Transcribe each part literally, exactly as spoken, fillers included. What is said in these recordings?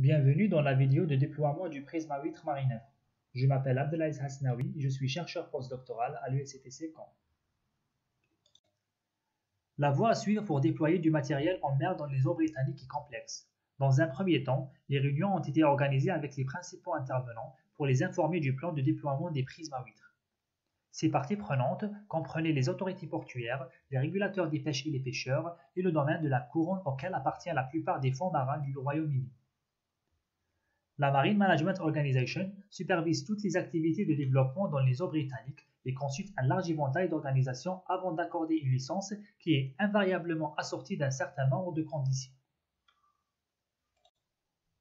Bienvenue dans la vidéo de déploiement du prisme à huîtres Marineff. Je m'appelle Abdelaziz Hassnaoui, je suis chercheur postdoctoral à l'U S C T C Caen. La voie à suivre pour déployer du matériel en mer dans les eaux britanniques est complexe. Dans un premier temps, les réunions ont été organisées avec les principaux intervenants pour les informer du plan de déploiement des prismes à huîtres. Ces parties prenantes comprenaient les autorités portuaires, les régulateurs des pêches et les pêcheurs, et le domaine de la couronne auquel appartient la plupart des fonds marins du Royaume-Uni. La Marine Management Organisation supervise toutes les activités de développement dans les eaux britanniques et consulte un large éventail d'organisations avant d'accorder une licence qui est invariablement assortie d'un certain nombre de conditions.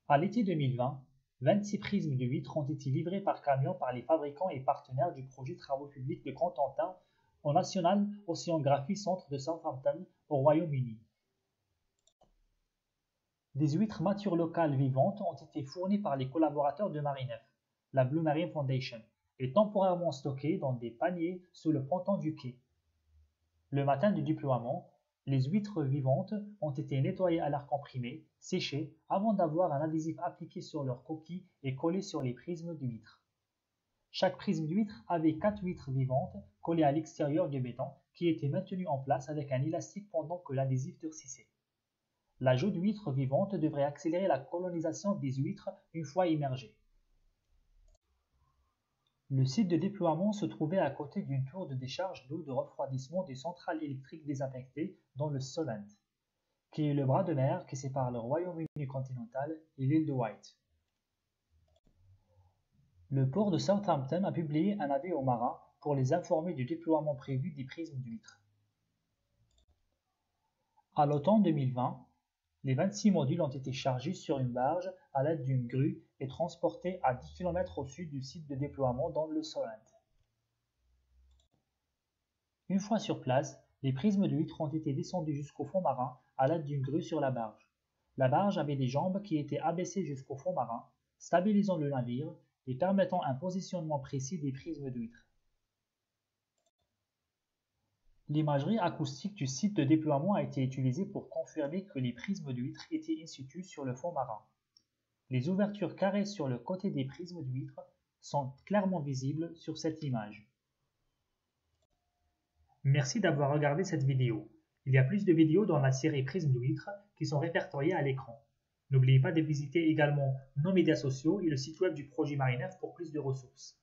À l'été deux mille vingt, vingt-six prismes de huîtres ont été livrés par camion par les fabricants et partenaires du projet Travaux publics de Grand-Tentin au National Oceanography Centre de Southampton au Royaume-Uni. Des huîtres matures locales vivantes ont été fournies par les collaborateurs de Marineff, la Blue Marine Foundation, et temporairement stockées dans des paniers sous le ponton du quai. Le matin du déploiement, les huîtres vivantes ont été nettoyées à l'air comprimé, séchées, avant d'avoir un adhésif appliqué sur leurs coquilles et collé sur les prismes d'huîtres. Chaque prisme d'huître avait quatre huîtres vivantes collées à l'extérieur du béton qui étaient maintenues en place avec un élastique pendant que l'adhésif durcissait. L'ajout d'huîtres vivantes devrait accélérer la colonisation des huîtres une fois immergées. Le site de déploiement se trouvait à côté d'une tour de décharge d'eau de refroidissement des centrales électriques désaffectées dans le Solent, qui est le bras de mer qui sépare le Royaume-Uni continental et l'île de Wight. Le port de Southampton a publié un avis aux marins pour les informer du déploiement prévu des prismes d'huîtres. À l'automne deux mille vingt, les vingt-six modules ont été chargés sur une barge à l'aide d'une grue et transportés à dix kilomètres au sud du site de déploiement dans le Solent. Une fois sur place, les prismes de huîtres ont été descendus jusqu'au fond marin à l'aide d'une grue sur la barge. La barge avait des jambes qui étaient abaissées jusqu'au fond marin, stabilisant le navire et permettant un positionnement précis des prismes de huîtres. L'imagerie acoustique du site de déploiement a été utilisée pour confirmer que les prismes d'huîtres étaient in situ sur le fond marin. Les ouvertures carrées sur le côté des prismes d'huîtres sont clairement visibles sur cette image. Merci d'avoir regardé cette vidéo. Il y a plus de vidéos dans la série Prismes d'huîtres qui sont répertoriées à l'écran. N'oubliez pas de visiter également nos médias sociaux et le site web du projet Marineff pour plus de ressources.